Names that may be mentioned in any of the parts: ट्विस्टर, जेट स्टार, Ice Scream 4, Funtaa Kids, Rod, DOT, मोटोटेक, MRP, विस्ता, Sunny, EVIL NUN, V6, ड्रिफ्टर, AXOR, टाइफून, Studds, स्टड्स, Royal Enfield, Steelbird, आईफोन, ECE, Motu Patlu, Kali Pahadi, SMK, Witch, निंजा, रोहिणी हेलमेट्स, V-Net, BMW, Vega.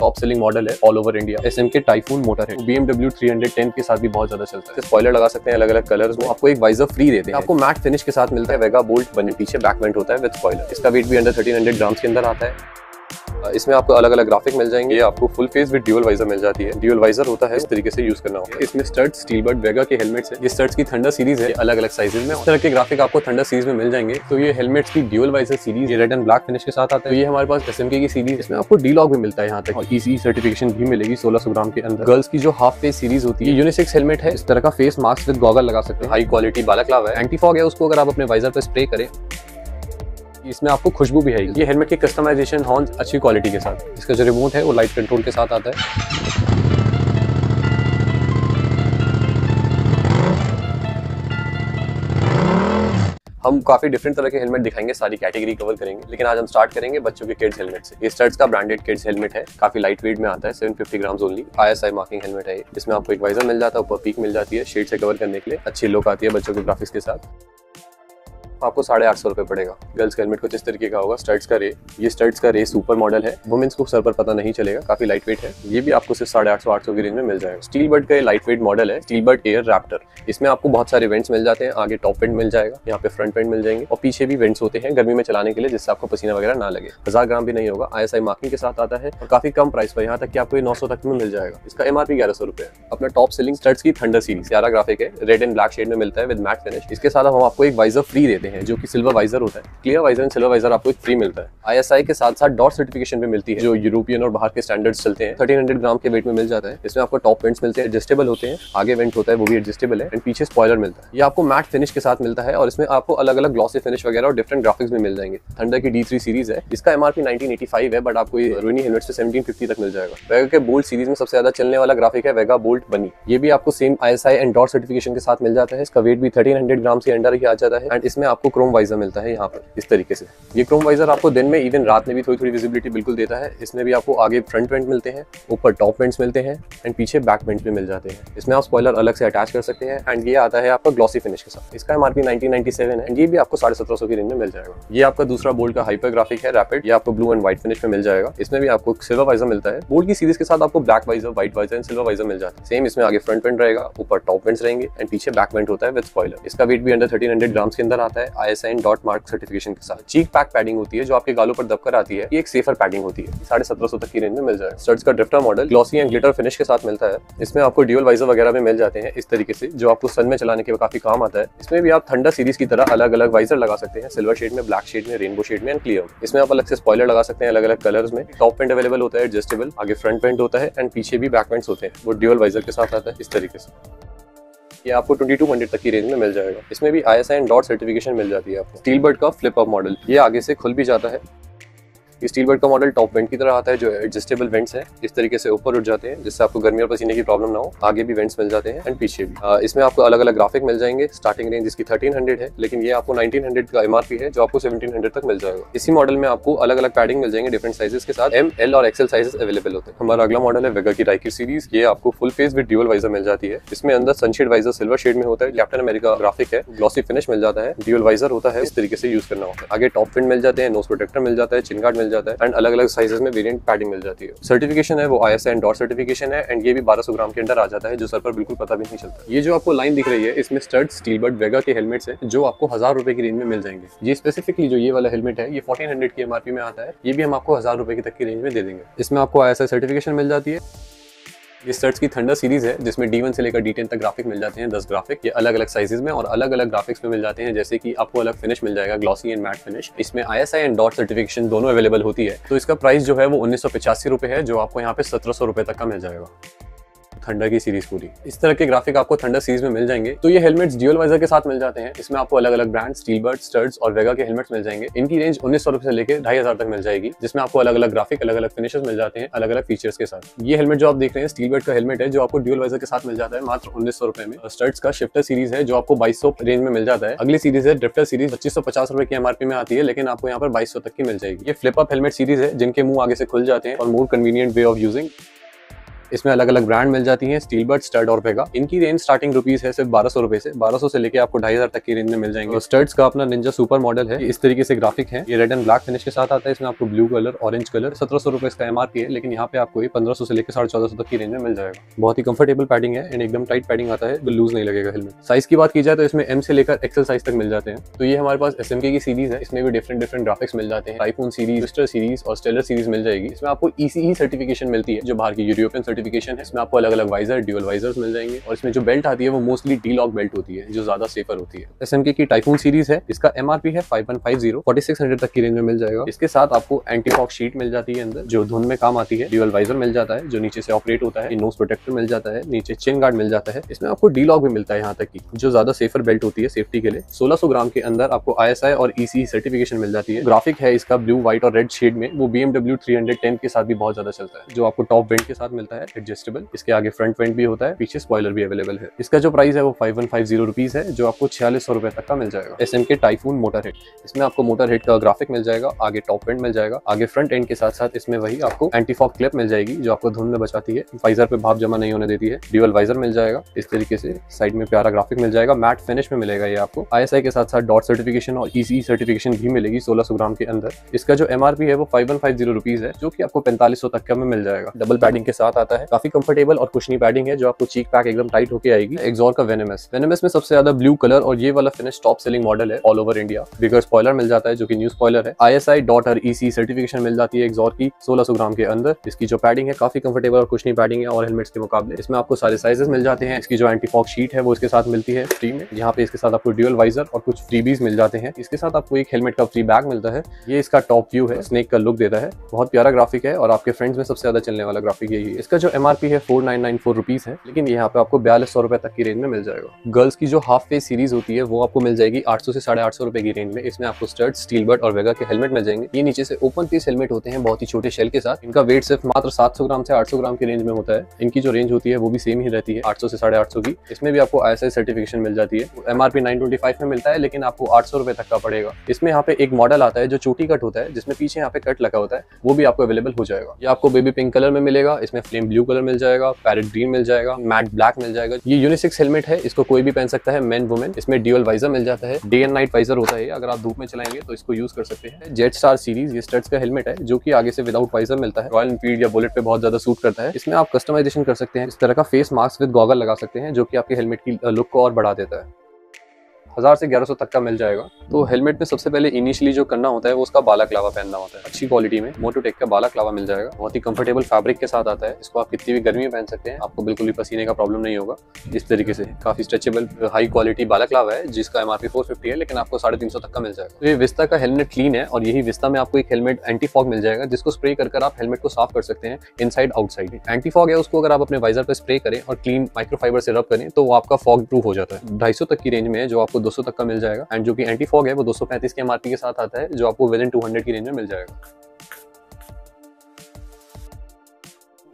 Top selling model है all over India. SMK टाइफून motor है, BMW 310 के साथ भी बहुत ज्यादा चलता है। स्पॉइलर लगा सकते हैं अलग अलग कलर्स में। आपको एक वाइजर फ्री देते हैं। आपको मैट फिनिश के साथ मिलता है वेगा बोल्ट बने, पीछे बैक वेंट होता है विद स्पॉइलर। इसका वेट भी अंडर 1300 ग्राम्स के अंदर आता है। इसमें आपको अलग अलग ग्राफिक मिल जाएंगे। ये आपको full face with dual visor मिल जाती है। ड्यूअल वाइजर होता है, इस तरीके से यूज करना होगा। इसमें स्टड्स, स्टीलबर्ड, वेगा के हेलमेट्स है। ये स्टड्स की थंडर सीरीज है, अलग अलग साइजेस में इस तरह के ग्राफिक आपको थंडर सीरीज में मिल जाएंगे। तो ये हेलमेट्स की ड्यूअल वाइजर सीरीज, ये रेड एंड ब्लैक फिनिश के साथ आता है। ये हमारे पास एसएमके की सीरीज, इसमें आपको डी लॉक भी मिलता है यहाँ तक, और ईसीई सर्टिफिकेशन भी मिलेगी 1600 ग्राम के अंदर। गर्ल्स की जो हाफ फेस सीरीज होती है, यूनिसेक्स हेलमेट है। इस तरह का फेस मास्क विद गॉगल लगा सकते हैं। हाई क्वालिटी बालाक्लावा है, एंटी फॉग है, उसको अगर आप अपने वाइजर पर स्प्रे करें, इसमें आपको खुशबू भी आएगी। ये हेलमेट की कस्टमाइजेशन हॉर्न अच्छी क्वालिटी के साथ। इसका जो रिमोट है वो लाइट कंट्रोल के साथ आता है। हम काफी डिफरेंट तरह के हेलमेट दिखाएंगे, सारी कैटेगरी कवर करेंगे, लेकिन आज हम स्टार्ट करेंगे बच्चों के किड्स हेलमेट से। ये स्टड्स का ब्रांडेड किड्स हेलमेट है, काफी लाइट वेट में आता है, 750 grams only. ISI marking helmet है। इसमें आपको एक वाइजर मिल जाता है, ऊपर पीक मिल जाती है शेड से कवर करने के लिए। अच्छी लुक आती है बच्चों के ग्राफिक्स के साथ। आपको 850 रुपये पड़ेगा। गर्ल्स का हेलमेट कुछ इस तरीके का होगा। स्टड्स का रे, ये स्टड्स का रे सुपर मॉडल है। वुमेन्स को सर पर पता नहीं चलेगा, काफी लाइट वेट है। ये भी आपको सिर्फ 850-800 की रेंज में मिल जाएगा। स्टीलबर्ड का लाइट वेट मॉडल है, स्टीलबर्ड एयर रैप्टर। इसमें आपको बहुत सारे वेंट्स मिल जाते हैं। आगे टॉप वेंट मिल जाएगा, यहाँ पे फ्रंट वेंट मिल जाएंगे, और पीछे भी वेंट्स होते हैं गर्मी में चलाने के लिए, जिससे आपको पसीना वगैरह ना लगे। 1000 ग्राम भी नहीं होगा। ISI मार्किंग के साथ आता है, और काफी कम प्राइस पर, यहाँ तक कि आपको 900 तक में मिल जाएगा। इसका MRP 1100 रुपये। अपना टॉप सेलिंग स्टड्स की थंडर सीरीज, प्यारा ग्राफिक है, रेड एंड ब्लैक शेड में मिलता है विद मैट फिनिश। इसके साथ हम आपको एक वाइजर फ्री देते हैं, जो कि सिल्वर वाइजर होता है। Clear visor and silver visor आपको एक फ्री मिलता है। ISI के साथ साथ डॉट सर्टिफिकेशन भी मिलती है, जो यूरोपियन और बाहर के स्टैंडर्ड्स चलते हैं। 1300 ग्राम के वेट में मिल जाता है। इसमें आपको टॉप वेंट्स मिलते हैं, एडजस्टेबल होते हैं। आगे वेंट होता है वो भी एडजस्टेबल है, एंड पीछे स्पॉइलर मिलता है। ये आपको मैट फिनिश के साथ मिलता है, और इसमें आपको अलग अलग ग्लॉसी फिनिश वगैरह और डिफरेंट ग्राफिक्स भी मिल जाएंगे। थंडर की D3 सीरीज है, इसका MRP 1985 है, बट आपको रोनी हेलमेट से 1750 तक मिल जाएगा। वेगा के बोल्ट सीरीज में सबसे ज्यादा चलने वाला ग्राफिक है वेगा बोल्ट बनी। ये भी आपको same ISI and dot certification के साथ मिल जाता है। इसका वेट भी 1300 ग्राम के अंडर ही आ जाता है, एंड इसमें आपको क्रोम वाइजर मिलता है यहाँ पर इस तरीके से। ये क्रोम वाइजर आपको दिन में, इवन रात में भी थोड़ी थोड़ी विजिबिलिटी बिल्कुल देता है। इसमें भी आपको आगे फ्रंट वेंट मिलते हैं, ऊपर टॉप वेंट्स मिलते हैं, एंड पीछे बैक वेंट्स भी मिल जाते हैं। इसमें आप स्पॉइलर अलग से अटैच कर सकते हैं, एंड ये आता है आपका ग्लॉसी फिनिश के साथ। इसका MRP 1997 है, एंड ये भी आपको 1750 की रेंज में मिल जाएगा। ये आपका दूसरा बोल्ट का हाइपर ग्राफिक है रैपिड, ये आपको ब्लू एंड व्हाइट फिनिश में मिल जाएगा। इसमें भी आपको सिल्वर वाइजर मिलता है। बोल्ट की सीरीज के साथ आपको black visor, white visor and silver visor मिल जाता है। सेम इसमें आगे फ्रंट वेंट रहेगा, ऊपर टॉप वेंट्स रहेंगे, एंड पीछे बैक वेंट होता है विद स्पॉइलर। इसका वेट भी अंडर 1300 ग्राम्स के अंदर आता है। ISI and dot mark certification के साथ। चीक पैक पैडिंग होती है, जो आपके गालों पर दबकर आती है। ये एक सेफर पैडिंग होती है, 1750 तक की रेंज में मिल जाएगा। स्टड्स का ड्रिफ्टर model glossy and glitter finish के साथ मिलता है। इसमें आपको ड्यूअल वाइजर वगैरह भी मिल जाते हैं इस तरीके से, जो आपको सन में चलाने के लिए काफी काम आता है। इसमें भी आप थंडर सीरीज की तरह अलग अलग वाइजर लगा सकते हैं, सिल्वर शेड में, ब्लैक शेड में, रेनबो शेड में, एंड क्लियर। इसमें आप अलग से स्पॉइलर लगा सकते हैं अलग अलग कलर्स में। टॉप वेंट अवेलेबल होता है, एडजस्टेबल। आगे फ्रंट वेंट होता है, एंड पीछे भी बैक वेंट्स होते हैं, वो ड्यूअल वाइजर के साथ आता है इस तरीके से। ये आपको 2200 तक की रेंज में मिल जाएगा। इसमें भी ISI एंड डॉट सर्टिफिकेशन मिल जाती है आपको। स्टीलबर्ड का फ्लिप अप मॉडल, ये आगे से खुल भी जाता है। स्टीलबर्ड का मॉडल टॉप वेंट की तरह आता है, जो एडजस्टेबल वेंट्स हैं, इस तरीके से ऊपर उठ जाते हैं, जिससे आपको गर्मी और पसीने की प्रॉब्लम ना हो। आगे भी वेंट्स मिल जाते हैं, एंड पीछे भी। इसमें आपको अलग अलग ग्राफिक मिल जाएंगे। स्टार्टिंग रेंज इसकी 1300 है, लेकिन ये आपको 1900 का MRP है, जो आपको 1700 तक मिल जाएगा। इसी मॉडल में आपको अलग अलग पैडिंग मिल जाएंगे डिफरेंट साइजेस के साथ। ML और XL साइजेस अवेलेबल होते हैं। हमारा अगला मॉडल है वेगा की राइकिर सीरीज। ये आपको full face with dual visor मिल जाती है। इसमें अंदर सनशेड वाइजर सिल्वर शेड में होता है, कैप्टन अमेरिका ग्राफिक है, ग्लॉसी फिनिश मिल जाता है, ड्यूअल वाइजर होता है, इस तरीके से यूज करना होता है। आगे टॉप वेंट मिल जाते हैं, नोज प्रोटेक्टर मिल जाता है, चिन गार्ड जाता है, एंड अलग अलग साइजेस में वेरिएंट पैडिंग मिल जाती है। सर्टिफिकेशन है वो ISI एंड डॉट सर्टिफिकेशन है, एंड ये भी 1200 ग्राम के अंदर आ जाता है, जो सर पर बिल्कुल पता भी नहीं चलता। ये जो आपको लाइन दिख रही है, इसमें स्टड, स्टीलबर्ड, वेगा के हेलमेट्स हैं, जो आपको 1000 रुपए की रेंज में मिल जाएंगे। ये स्पेसिफिकली जो ये वाला हेलमेट है, ये 1400 की MRP में आता है। ये भी हम आपको 1000 रुपए तक की रेंज में दे देंगे। इसमें आपको ISI सर्टिफिकेशन मिल जाती है। ये स्टड्स की थंडर सीरीज है, जिसमें D1 से लेकर D10 तक ग्राफिक मिल जाते हैं, 10 ग्राफिक। ये अलग अलग साइजेस में और अलग अलग ग्राफिक्स में मिल जाते हैं, जैसे कि आपको अलग फिनिश मिल जाएगा, ग्लॉसी एंड मैट फिनिश। इसमें ISI एंड डॉट सर्टिफिकेशन दोनों अवेलेबल होती है। तो इसका प्राइस जो है वो 1985 रुपये है, जो आपको यहाँ पे 1700 रुपये तक का मिल जाएगा। थंडर की सीरीज पूरी इस तरह के ग्राफिक आपको थंडर सीरीज में मिल जाएंगे। तो ये हेलमेट्स ड्यूअल वाइजर के साथ मिल जाते हैं। इसमें आपको अलग अलग ब्रांड स्टीलबर्ड, स्टड्स और वेगा के हेलमेट्स मिल जाएंगे। इनकी रेंज 1900 रुपये से लेकर 2500 तक मिल जाएगी, जिसमें आपको अलग अलग ग्राफिक, अलग अलग फिनिशेस मिल जाते हैं, अलग अलग फीचर्स के साथ। ये हेलमेट जो आप देख रहे हैं स्टीलबर्ड का हेलमेट है, जो आपको ड्यूअल वाइजर के साथ मिल जाता है मात्र 1900 रुपये में। स्टड्स का शिफ्टर सीरीज है, जो आपको 2200 रेंज में मिल जाता है। अगली सीरीज है ड्रिफ्टर सीरीज, 2550 रुपये की MRP में आती है, लेकिन आपको यहाँ पर 2200 तक की मिल जाएगी। ये फ्लिप अप हेलमेट सीरीज है, जिनके मुंह आगे से खुल जाते हैं, और more convenient way of using. इसमें अलग अलग ब्रांड मिल जाती हैं, स्टीलबर्ड, स्टड और वेगा। इनकी रेंज स्टार्टिंग रुपीस है सिर्फ 1200 रुपए से, 1200 से लेके आपको 2000 तक की रेंज में मिल जाएंगे। तो स्टड्स का अपना निंजा सुपर मॉडल है, इस तरीके से ग्राफिक है, ये रेड एंड ब्लैक फिनिश के साथ आता है। इसमें आपको ब्लू कलर, ऑरेंज कलर, 1700 रुपए इसका एमआरपी है, लेकिन यहाँ पे आपको 1500 से लेकर 1450 तक की रेंज में मिल जाएगा। बहुत ही कंफर्टेबल पैडिंग है एंड एकदम टाइट पैडिंग आता है, लूज नहीं लगेगा हेलमेट। साइज की बात की जाए तो इसमें एम से लेकर एक्सेल साइज तक मिल जाते हैं। तो ये हमारे पास एसएमके की सीरीज है, इसमें भी डिफरेंट ग्राफिक्स मिल जाते हैं, आईफोन सीरीज, ट्विस्टर सीरीज और स्टेलर सीरीज मिल जाएगी। इसमें आपको ईसीई सर्टिफिकेशन मिलती है जो बाहर की यूरोपियन सर्टिफिकेशन है। इसमें आपको अलग अलग वाइजर, ड्यूअल वाइजर्स मिल जाएंगे और इसमें जो बेल्ट आती है वो मोस्टली डी लॉक बेल्ट होती है जो ज्यादा सेफर होती है। एसएमके की टाइफून सीरीज है, इसका एमआरपी है 5150, 4600 तक की रेंज में मिल जाएगा। इसके साथ आपको एंटी फॉग शीट मिल जाती है अंदर जो धुंध में काम आती है, ड्यूअल वाइजर मिल जाता है जो नीचे से ऑपरेट होता है, नोज प्रोटेक्टर मिल जाता है, नीचे चिन गार्ड मिल जाता है। इसमें आपको डी लॉक भी मिलता है यहाँ तक की जो ज्यादा सेफर बेल्ट होती है सेफ्टी के लिए। 1600 ग्राम के अंदर आपको ISI और ECE सर्टिफिकेशन मिल जाती है। ग्राफिक है इसका ब्लू, व्हाइट और रेड शेड में, वो BMW 310 के साथ भी बहुत ज्यादा चलता है, जो आपको टॉप वेंट के साथ मिलता है एडजस्टेबल। इसके आगे फ्रंट वेंट भी होता है, पीछे स्पॉइलर भी अवेलेबल है। इसका जो प्राइस है वो 5150 रुपीज है जो आपको 4600 रुपए तक का मिल जाएगा। SMK टाइफून मोटर हेड, इसमें आपको मोटर हेड का ग्राफिक मिल जाएगा, आगे टॉप वेंट मिल जाएगा, आगे फ्रंट एंड के साथ साथ इसमें वही आपको एंटीफॉग क्लिप मिल जाएगी जो आपको धुंध में बचाती है, वाइजर पे भाप जमा नहीं होने देती है, ड्यूअल वाइजर मिल जाएगा। इस तरीके से साइड में प्यारा ग्राफिक मिल जाएगा, मैट फिनिश में मिलेगा ये आपको। ISI के साथ साथ डॉट सर्टिफिकेशन और ECE सर्टिफिकेशन भी मिलेगी 1600 ग्राम के अंदर। इसका जो एमआरपी है वो 5150 रुपीज है जो कि आपको 4500 तक का में मिल जाएगा। डबल पैडिंग के साथ आता है, काफी कंफर्टेबल और कुशनी पैडिंग है जो आपको चीक पैक एकदम टाइट होके आएगी। AXOR का वेनेमस में सबसे ज्यादा ब्लू कलर और ये वाला फिनिश टॉप सेलिंग मॉडल है all over India. Bigger spoiler मिल जाता है जो की न्यू स्पॉइलर है, ISI डॉट और ECE सर्टिफिकेशन मिल जाती है AXOR की 1600 ग्राम के अंदर। इसकी जो पैडिंग है काफी कंफर्टेबल और कुशनी पैडिंग है और हेलमेट्स के मुकाबले। इसमें आपको सारे साइजेस मिल जाते हैं। इसकी जो एंटीफॉग शीट है वो इसके साथ मिलती है फ्री में। यहाँ पे इसके साथ आपको ड्यूअल वाइजर और कुछ फ्रीबीज मिल जाते हैं। इसके साथ आपको एक हेलमेट का फ्री बैग मिलता है। ये इसका टॉप व्यू है, स्नेक का लुक देता है, बहुत प्यारा ग्राफिक है और आपके फ्रेंड्स में सबसे ज्यादा चलने वाला ग्राफिक यही है। इसका जो एमआरपी है 4994 रुपीज है, लेकिन यहाँ पे आपको 4200 रुपए तक की रेंज में मिल जाएगा। गर्ल्स की जो हाफ फेस सीरीज होती है वो आपको मिल जाएगी 800 से 850 रुपए की रेंज में। इसमें आपको स्टड्स, स्टीलबर्ड और वेगा के हेलमेट मिल जाएंगे। ये नीचे से ओपन पीस हेलमेट होते हैं बहुत ही छोटे शेल के साथ। इनका वेट सिर्फ मात्र 700 ग्राम से 800 ग्राम की रेंज में होता है। इनकी जो रेंज होती है वो भी सेम ही रहती है 800 से 850 की। इसमें भी आपको ISI सर्टिफिकेशन मिल जाती है। एमआरपी 925 में मिलता है लेकिन आपको 800 रुपए तक का पड़ेगा। इसमें यहाँ पे एक मॉडल आता है जो चोटी कट होता है जिसमें पीछे यहाँ पे कट लगा होता है, वो भी आपको अवेलेबल हो जाएगा। ये आपको बेबी पिंक कलर में मिलेगा, इसमें फ्लेम ब्लू कलर मिल जाएगा, पैरेट ग्रीन मिल जाएगा, मैट ब्लैक मिल जाएगा। ये यूनिसेक्स हेलमेट है, इसको कोई भी पहन सकता है, मेन वुमेन। इसमें ड्यूअल वाइजर मिल जाता है, डे एंड नाइट वाइजर होता है, अगर आप धूप में चलाएंगे तो इसको यूज कर सकते हैं। जेट स्टार सीरीज ये स्टड्स का हेलमेट है जो की आगे से विदाउट वाइजर मिलता है, रॉयल एनफील्ड या बुलेट पे बहुत ज्यादा सूट करता है। इसमें आप कस्टमाइजेशन कर सकते हैं, इस तरह का फेस मास्क विद गॉगल लगा सकते हैं जो कि आपके हेलमेट की लुक को और बढ़ा देता है। 1000 से 1100 तक का मिल जाएगा। तो हेलमेट में सबसे पहले इनिशियली जो करना होता है वो उसका बालाक्लावा पहनना होता है। अच्छी क्वालिटी में मोटोटेक का बालाक्लावा मिल जाएगा, बहुत ही कंफर्टेबल फैब्रिक के साथ आता है। इसको आप कितनी भी गर्मी में पहन सकते हैं, आपको बिल्कुल भी पसीने का प्रॉब्लम नहीं होगा। इस तरीके से काफी स्ट्रेचेबल हाई क्वालिटी बालाक्लावा है जिसका MRP 450 है लेकिन आपको 350 तक का मिल जाएगा। तो ये विस्ता का हेलमेट क्लीन है और यही विस्ता में आपको एक हेलमेट एंटीफॉग मिल जाएगा जिसको स्प्रे कर आप हेलमेट को साफ कर सकते हैं इनसाइड आउटसाइड। एंटीफॉग है उसको अगर आप अपने वाइजर पर स्प्रे करें और क्लीन माइक्रोफाइबर से रब करें तो वो आपका फॉग प्रूफ हो जाता है। 250 तक की रेंज में जो आपको 200 तक का मिल जाएगा एंड जो कि एंटी फॉग है वो 235 के MRP के साथ आता है जो आपको विदिन 200 की रेंज में मिल जाएगा।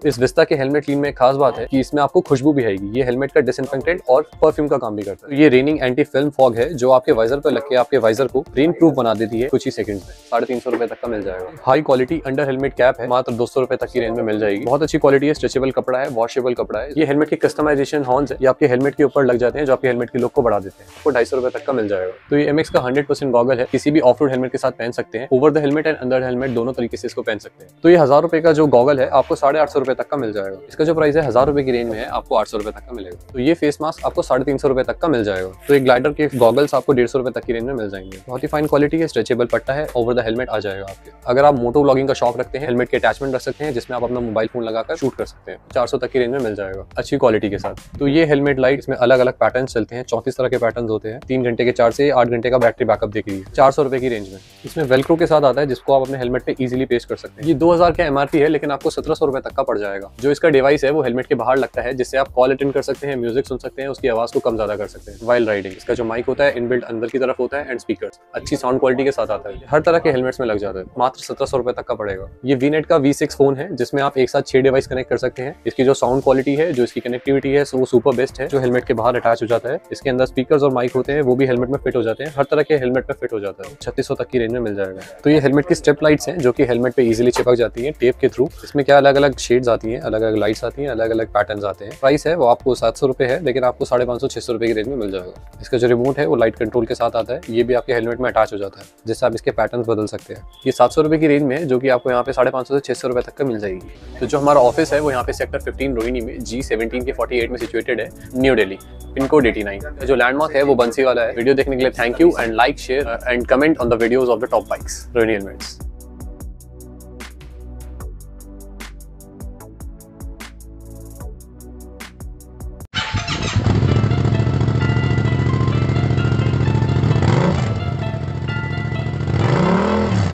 इस विस्ता के हेलमेट क्लीन में एक खास बात है कि इसमें आपको खुशबू भी आएगी। ये हेलमेट का डिसइंफेक्टेंट और परफ्यूम का काम भी करता है। ये रेनिंग एंटी फिल्म फॉग है जो आपके वाइजर पर लग के आपके वाइजर को रेन प्रूफ बना देती है कुछ ही सेकंड्स में। 350 रुपए तक का मिल जाएगा। High quality under helmet cap है, मात्र 200 रुपए तक की रेंज में मिल जाएगी। बहुत अच्छी क्वालिटी है, स्ट्रेचेबल कपड़ा है, वॉशेबल कपड़ा है। ये हेलमेट के कस्टमाइजेशन हॉर्न्स है, ये आपके हेलमेट के ऊपर लग जाते हैं जो आपके हेलमेट के लुक को बढ़ा देते हैं। आपको 250 रुपए तक का मिल जाएगा। तो ये MX का 100% गॉगल है, किसी भी ऑफ रोड हेलमेट के साथ पहन सकते हैं। Over the helmet and under helmet दोनों तरीके से इसको पहन सकते हैं। तो ये 1000 रुपए का जो गॉगल है आपको 850 रुपए तक का मिल जाएगा। इसका जो प्राइस है 1000 रुपए की रेंज में है, आपको 800 रुपए तक का मिलेगा। तो ये फेस मास्क आपको 350 रुपए तक का मिल जाएगा। तो एक ग्लाइडर के गॉगल्स आपको 150 रुपए तक की रेंज में मिल जाएंगे। बहुत ही फाइन क्वालिटी है, स्ट्रेचेबल पट्टा है, ओवर द हेलमेट आ जाएगा आपके। अगर आप मोटो व्लॉगिंग का शौक रखते हैं, हेलमेट के अटैचमेंट रख सकते हैं जिसमें आप अपना मोबाइल फोन लगाकर शूट कर सकते हैं। 400 तक की रेंज में मिल जाएगा अच्छी क्वालिटी के साथ। तो ये हेलमेट लाइट, इसमें अलग अलग पैटर्न चलते हैं, 34 तरह के पैटर्न होते हैं। 3 घंटे के 4 से 8 घंटे का बैटरी बैकअप देखिए, 400 रुपए की रेंज में। इसमें वेलक्रो के साथ आता है जिसको आप अपने हेलमेट पे इजिली पेस्ट कर सकते हैं। ये 2000 का MRP है लेकिन आपको 1700 रुपए तक का पड़ जाएगा। जो इसका डिवाइस है वो हेलमेट के बाहर लगता है जिससे आप कॉल अटेंड कर सकते हैं, म्यूजिक सुन सकते हैं, उसकी आवाज को कम ज्यादा कर सकते हैं वाइल राइडिंग। इसका जो माइक होता है इनबिल्ट अंदर की तरफ होता है एंड स्पीकर्स, अच्छी साउंड क्वालिटी के साथ आता है। हर तरह के हेलमेट्स में लग जाता है, मात्र 1700 रुपए तक का पड़ेगा। ये V-Net का V6 फोन है जिसमें आप एक साथ 6 डिवाइस कनेक्ट कर सकते हैं। इसकी जो साउंड क्वालिटी है, जो इसकी कनेक्टिविटी है वो सुपर बेस्ट है, जो हेलमेट के बाहर अटैच हो जाता है। इसके अंदर स्पीकर्स और माइक होते हैं वो भी हेलमेट में फिट हो जाते हैं, हर तरह के हेलमेट में फिट हो जाता है। 3600 तक की रेंज में मिल जाएगा। तो ये हेलमेट की स्ट्रिप लाइट्स हैं जो कि हेलमेट पे इजिली चिपक जाती है टेप के थ्रू। इसमें क्या अलग अलग शेड्स आती हैं, अलग अलग लाइट्स आती हैं, अलग अलग पैटर्न्स आते हैं। प्राइस है वो आपको 700 रुपये है, लेकिन आपको 550-600 रुपये की रेंज में मिल जाएगा। इसका जो रिमोट है वो लाइट कंट्रोल के साथ आता है, ये भी आपके हेलमेट में अटैच हो जाता है, जिससे आप इसके पैटर्न्स बदल सकते हैं। ये 700 रुपये की रेंज में, जो कि आपको यहाँ पे 550 से 600 रुपये तक का मिल जाएगी। तो जो हमारा ऑफिस है वो यहाँ पे सेक्टर 15 रोहिणी में G17 के 48 में सिचुएटेड है, न्यू दिल्ली, पिनकोड 89। जो लैंडमार्क है वो बंसी वाला है। वीडियो देखने के लिए thank you and like, share and comment on the videos of the top bikes रोहिणी हेलमेट्स।